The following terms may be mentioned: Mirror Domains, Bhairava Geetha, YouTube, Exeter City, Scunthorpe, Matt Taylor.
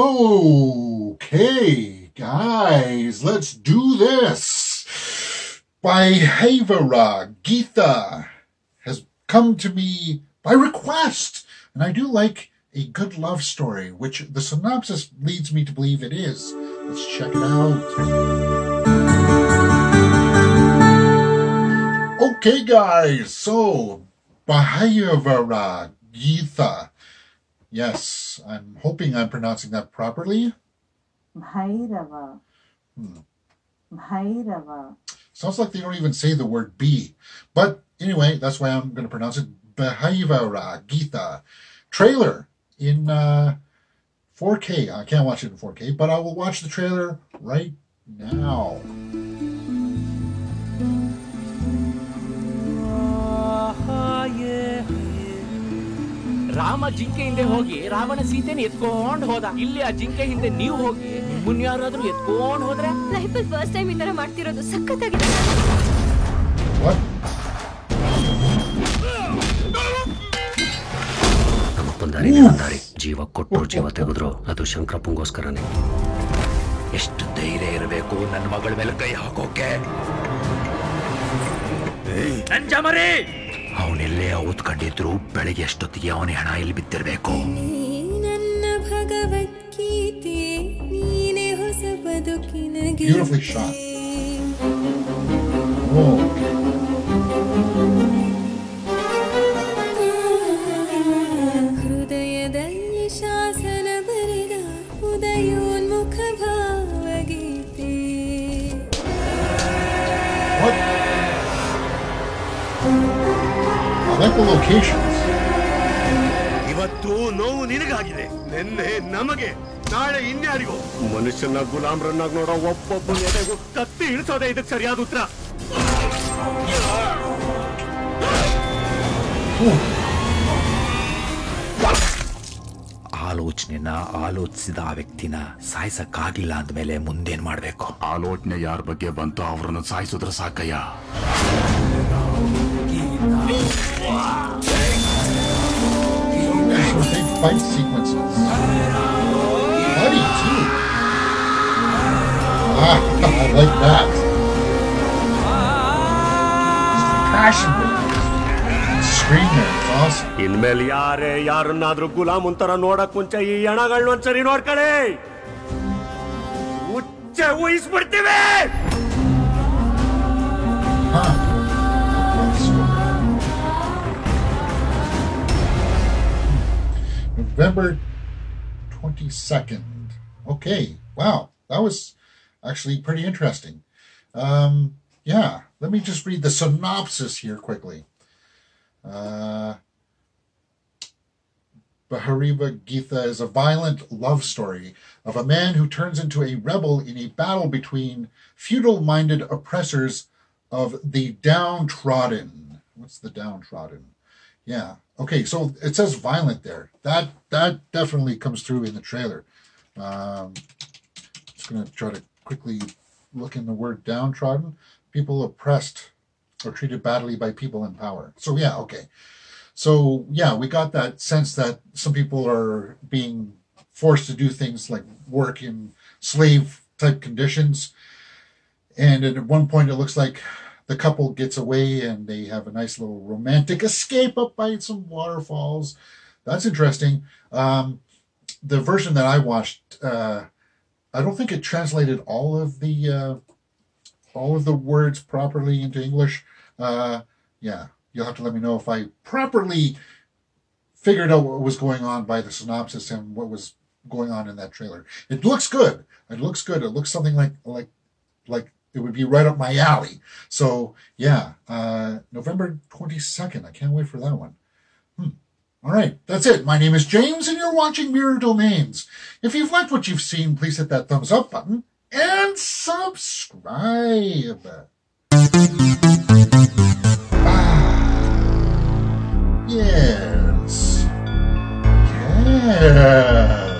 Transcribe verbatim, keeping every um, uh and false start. Okay, guys, let's do this. Bhairava Geetha has come to me by request, and I do like a good love story, which the synopsis leads me to believe it is. Let's check it out. Okay, guys, so Bhairava Geetha. Yes, I'm hoping I'm pronouncing that properly. Bhairava. Hmm. Bhairava. Sounds like they don't even say the word B. But anyway, that's why I'm going to pronounce it Bhairava Geetha. Trailer in uh, four K. I can't watch it in four K, but I will watch the trailer right now. Rama ಜಿಂಕೆ ಹಿಂದೆ ಹೋಗಿ ರಾವಣ ಸೀತೆನ ಎತ್ಕೊಂಡು ಹೋದ. ಇಲ್ಲಿ ಆ ಜಿಂಕೆ ಹಿಂದೆ ನೀವು ಹೋಗಿ ನಿಮ್ಮನ್ನ ಯಾರಾದರೂ ಎತ್ಕೊಂಡು ಹೋದ್ರೆ ಲೈಫ್ ಅಲ್ಲಿ ಫಸ್ಟ್ ಟೈಮ್ ಇಂದರ ಮಾಡ್ತಿರೋದು ಸಕ್ಕತ್ತಾಗಿದೆ. ಬಂದಾರಿ ಬಂದಾರಿ ಜೀವ ಕೊಟ್ಟರು ಜೀವ ತೆಗೆದ್ರು ಅದು ಶಂಕರಪ್ಪಂಗೋಸ್ಕರನೇ. ಎಷ್ಟು ಧೈರ್ಯ ಇರಬೇಕು ನನ್ನ ಮಗಳ ಮೇಲೆ ಕೈ ಹಾಕೋಕೆ. ಅಂಜಮರಿ ಅವನಿಲ್ಲೇ ಔತ್ಕೊಂಡಿದ್ರು ಬೆಳಿಗ್ಗೆ ಎಷ್ಟೊತ್ತಿಗೆ ಅವನ ಹಣ ಇಲ್ಲಿ ಬಿತ್ತಿರಬೇಕು. ನನ್ನ ಭಗವದ್ಗೀತೆ ನೀನೇ ಹೊಸ ಬದುಕಿನ ಗೀತೆ. ಹೃದಯದಲ್ಲಿ ಶಾಸನ ಬರೆದ ಉದಯೋನ್ಮುಖ ಭಾವಗೀತೆ. ಇವತ್ತು ನೋವು ನಿನಗಾಗಿದೆ, ನಿನ್ನೆ ನಮಗೆ, ನಾಳೆ ಇನ್ಯಾರಿಗೋ. ಮನುಷ್ಯನ ಗುಲಾಮ್ರನ್ನಾಗಿ ನೋಡೋ ಒಬ್ಬೊಬ್ಬ ಎಡೆಗೂ ತತ್ತಿ ಇಳಿಸೋದೇ ಇದಕ್ಕೆ ಸರಿಯಾದ ಉತ್ತರ. ಆಲೋಚನೆನ ಆಲೋಚಿಸಿದ ಆ ವ್ಯಕ್ತಿನ ಸಾಯಿಸಕ್ಕಾಗಿಲ್ಲ ಅಂದ್ಮೇಲೆ ಮುಂದೇನ್ ಮಾಡ್ಬೇಕು? ಆಲೋಚನೆ ಯಾರ ಬಗ್ಗೆ ಬಂತು ಅವ್ರನ್ನ ಸಾಯಿಸಿದ್ರೆ ಸಾಕಯ್ಯ. Fight sequences. Bloody too. Ah, I like that. Just passion screamer, it's awesome. ಇನ್ಮೇಲೆ ಯಾರೇ ಯಾರನ್ನಾದ್ರೂ ಗುಲಾಮ್ ಅಂತರ ನೋಡಕ್ ಮುಂಚೆ ಈ ಹೆಣಗಳನ್ನ ಒಂದ್ಸರಿ ನೋಡ್ಕೊಳ್ಳಿ. ಹುಚ್ಚೆ ಊಹಿಸ್ಬಿಡ್ತೀವಿ. November twenty-second. Okay, wow, that was actually pretty interesting. Um, yeah, let me just read the synopsis here quickly. Uh, Bhairava Geetha is a violent love story of a man who turns into a rebel in a battle between feudal-minded oppressors of the downtrodden. What's the downtrodden? Yeah. Okay, so it says violent there. That that definitely comes through in the trailer. Um, just going to try to quickly look in the word downtrodden. People oppressed or treated badly by people in power. So, yeah, okay. So, yeah, we got that sense that some people are being forced to do things like work in slave-type conditions. And at one point it looks like the couple gets away and they have a nice little romantic escape up by some waterfalls. That's interesting. Um, the version that I watched, uh, I don't think it translated all of the uh, all of the words properly into English. Uh, yeah, you'll have to let me know if I properly figured out what was going on by the synopsis and what was going on in that trailer. It looks good. It looks good. It looks something like like like. It would be right up my alley. So, yeah, uh, November twenty-second. I can't wait for that one. Hmm. All right, that's it. My name is James, and you're watching Mirror Domains. If you've liked what you've seen, please hit that thumbs up button and subscribe. Ah, yes. Yes.